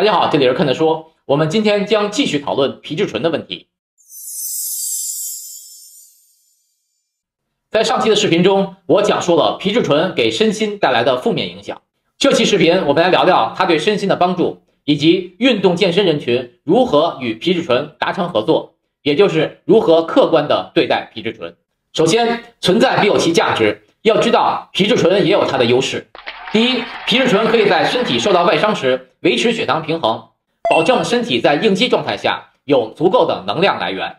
大家好，这里是看的说，我们今天将继续讨论皮质醇的问题。在上期的视频中，我讲述了皮质醇给身心带来的负面影响。这期视频我们来聊聊它对身心的帮助，以及运动健身人群如何与皮质醇达成合作，也就是如何客观地对待皮质醇。首先，存在必有其价值，要知道皮质醇也有它的优势。第一，皮质醇可以在身体受到外伤时维持血糖平衡，保证身体在应激状态下有足够的能量来源，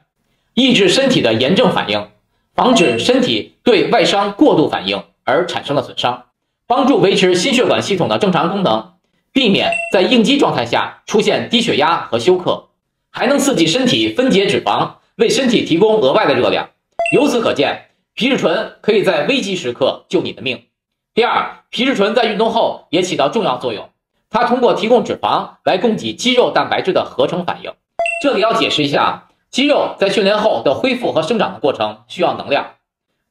抑制身体的炎症反应，防止身体对外伤过度反应而产生的损伤，帮助维持心血管系统的正常功能，避免在应激状态下出现低血压和休克，还能刺激身体分解脂肪，为身体提供额外的热量。由此可见，皮质醇可以在危机时刻救你的命。第二，皮质醇在运动后也起到重要作用，它通过提供脂肪来供给肌肉蛋白质的合成反应。这里要解释一下，肌肉在训练后的恢复和生长的过程需要能量，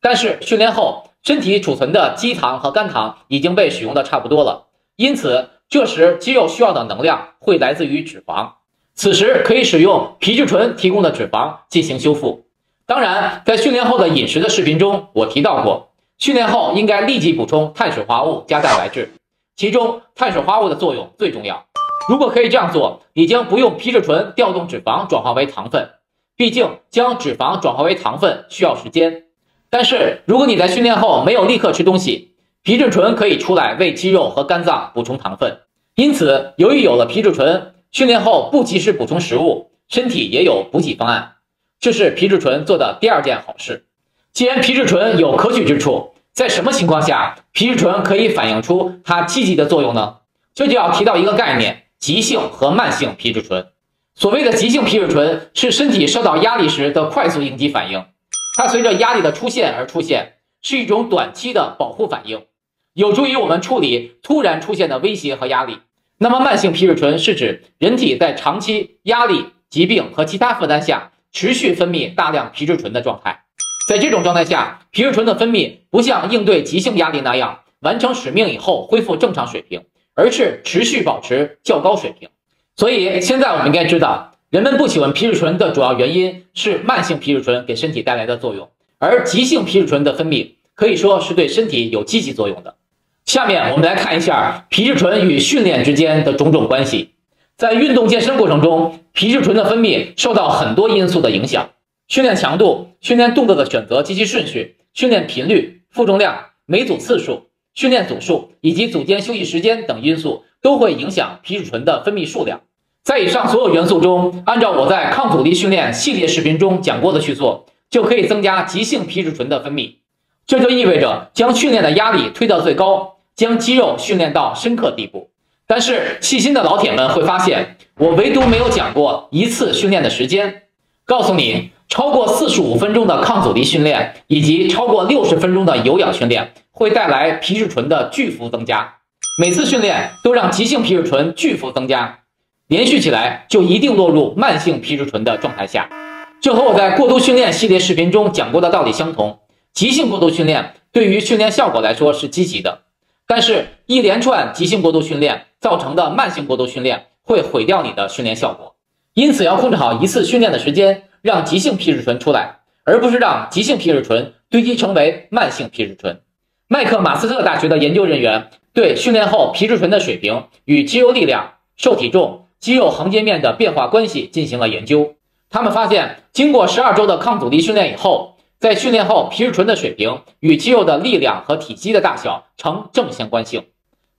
但是训练后身体储存的肌糖和肝糖已经被使用的差不多了，因此这时肌肉需要的能量会来自于脂肪，此时可以使用皮质醇提供的脂肪进行修复。当然，在训练后的饮食的视频中我提到过，训练后应该立即补充碳水化合物加蛋白质，其中碳水化合物的作用最重要。如果可以这样做，你将不用皮质醇调动脂肪转化为糖分，毕竟将脂肪转化为糖分需要时间。但是如果你在训练后没有立刻吃东西，皮质醇可以出来为肌肉和肝脏补充糖分。因此，由于有了皮质醇，训练后不及时补充食物，身体也有补给方案，这是皮质醇做的第二件好事。既然皮质醇有可取之处，在什么情况下皮质醇可以反映出它积极的作用呢？这就要提到一个概念，急性和慢性皮质醇。所谓的急性皮质醇是身体受到压力时的快速应激反应，它随着压力的出现而出现，是一种短期的保护反应，有助于我们处理突然出现的威胁和压力。那么慢性皮质醇是指人体在长期压力、疾病和其他负担下持续分泌大量皮质醇的状态。在这种状态下，皮质醇的分泌不像应对急性压力那样完成使命以后恢复正常水平，而是持续保持较高水平。所以现在我们应该知道，人们不喜欢皮质醇的主要原因是慢性皮质醇给身体带来的作用，而急性皮质醇的分泌可以说是对身体有积极作用的。下面我们来看一下皮质醇与训练之间的种种关系。在运动健身过程中，皮质醇的分泌受到很多因素的影响，训练强度、训练动作的选择及其顺序、训练频率、负重量、每组次数、训练组数以及组间休息时间等因素都会影响皮质醇的分泌数量。在以上所有元素中，按照我在抗阻力训练系列视频中讲过的去做，就可以增加急性皮质醇的分泌。这就意味着将训练的压力推到最高，将肌肉训练到深刻地步。但是细心的老铁们会发现，我唯独没有讲过一次训练的时间。告诉你，超过45分钟的抗阻力训练以及超过60分钟的有氧训练会带来皮质醇的巨幅增加，每次训练都让急性皮质醇巨幅增加，连续起来就一定落入慢性皮质醇的状态下。这和我在过度训练系列视频中讲过的道理相同，急性过度训练对于训练效果来说是积极的，但是一连串急性过度训练造成的慢性过度训练会毁掉你的训练效果。因此要控制好一次训练的时间，让急性皮质醇出来，而不是让急性皮质醇堆积成为慢性皮质醇。麦克马斯特大学的研究人员对训练后皮质醇的水平与肌肉力量、瘦体重、肌肉横截面的变化关系进行了研究。他们发现，经过12周的抗阻力训练以后，在训练后皮质醇的水平与肌肉的力量和体积的大小呈正相关性。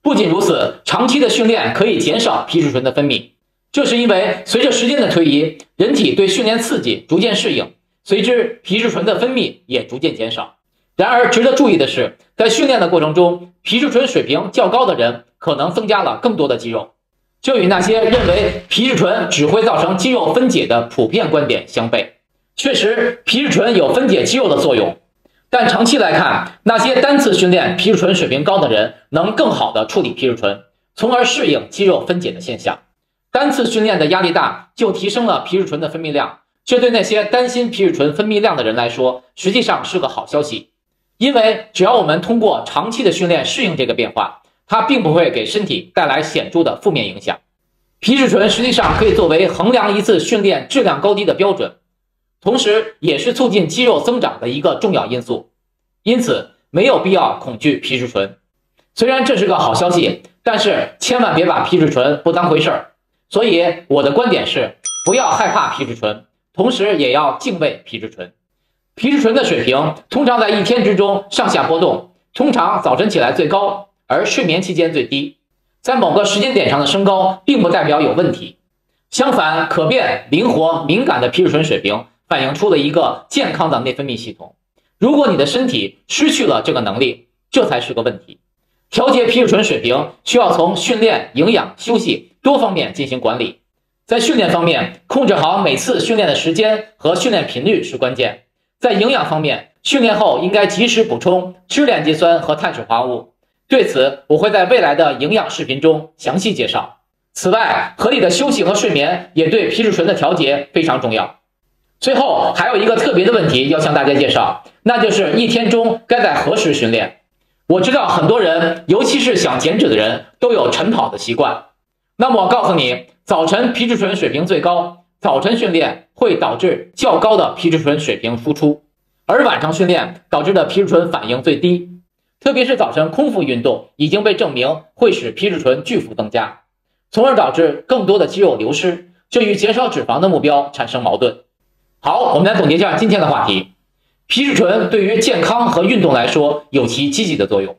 不仅如此，长期的训练可以减少皮质醇的分泌，这是因为随着时间的推移，人体对训练刺激逐渐适应，随之皮质醇的分泌也逐渐减少。然而值得注意的是，在训练的过程中，皮质醇水平较高的人可能增加了更多的肌肉，这与那些认为皮质醇只会造成肌肉分解的普遍观点相悖。确实，皮质醇有分解肌肉的作用，但长期来看，那些单次训练皮质醇水平高的人能更好地处理皮质醇，从而适应肌肉分解的现象。单次训练的压力大就提升了皮质醇的分泌量，这对那些担心皮质醇分泌量的人来说实际上是个好消息，因为只要我们通过长期的训练适应这个变化，它并不会给身体带来显著的负面影响。皮质醇实际上可以作为衡量一次训练质量高低的标准，同时也是促进肌肉增长的一个重要因素。因此，没有必要恐惧皮质醇。虽然这是个好消息，但是千万别把皮质醇不当回事儿。所以，我的观点是，不要害怕皮质醇，同时也要敬畏皮质醇。皮质醇的水平通常在一天之中上下波动，通常早晨起来最高，而睡眠期间最低。 在某个时间点上的升高，并不代表有问题。相反，可变、灵活、敏感的皮质醇水平，反映出了一个健康的内分泌系统。如果你的身体失去了这个能力，这才是个问题。调节皮质醇水平需要从训练、营养、休息多方面进行管理。在训练方面，控制好每次训练的时间和训练频率是关键。在营养方面，训练后应该及时补充支链肌酸和碳水化合物。 对此，我会在未来的营养视频中详细介绍。此外，合理的休息和睡眠也对皮质醇的调节非常重要。最后，还有一个特别的问题要向大家介绍，那就是一天中该在何时训练。我知道很多人，尤其是想减脂的人，都有晨跑的习惯。那么我告诉你，早晨皮质醇水平最高，早晨训练会导致较高的皮质醇水平输出，而晚上训练导致的皮质醇反应最低。 特别是早晨空腹运动已经被证明会使皮质醇巨幅增加，从而导致更多的肌肉流失，这与减少脂肪的目标产生矛盾。好，我们来总结一下今天的话题：皮质醇对于健康和运动来说有其积极的作用，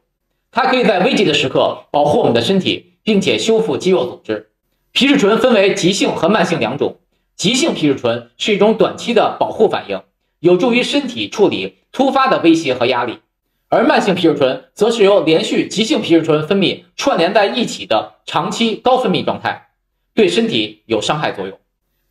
它可以在危急的时刻保护我们的身体，并且修复肌肉组织。皮质醇分为急性和慢性两种，急性皮质醇是一种短期的保护反应，有助于身体处理突发的威胁和压力。 而慢性皮质醇则是由连续急性皮质醇分泌串联在一起的长期高分泌状态，对身体有伤害作用。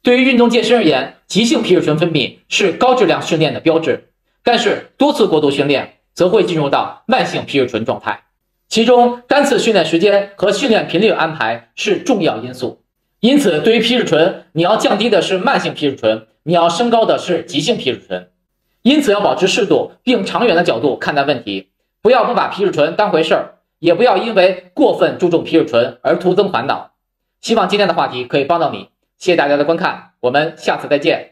对于运动健身而言，急性皮质醇分泌是高质量训练的标志，但是多次过度训练则会进入到慢性皮质醇状态。其中，单次训练时间和训练频率安排是重要因素。因此，对于皮质醇，你要降低的是慢性皮质醇，你要升高的是急性皮质醇。 因此，要保持适度，并长远的角度看待问题，不把皮质醇当回事儿，也不要因为过分注重皮质醇而徒增烦恼。希望今天的话题可以帮到你，谢谢大家的观看，我们下次再见。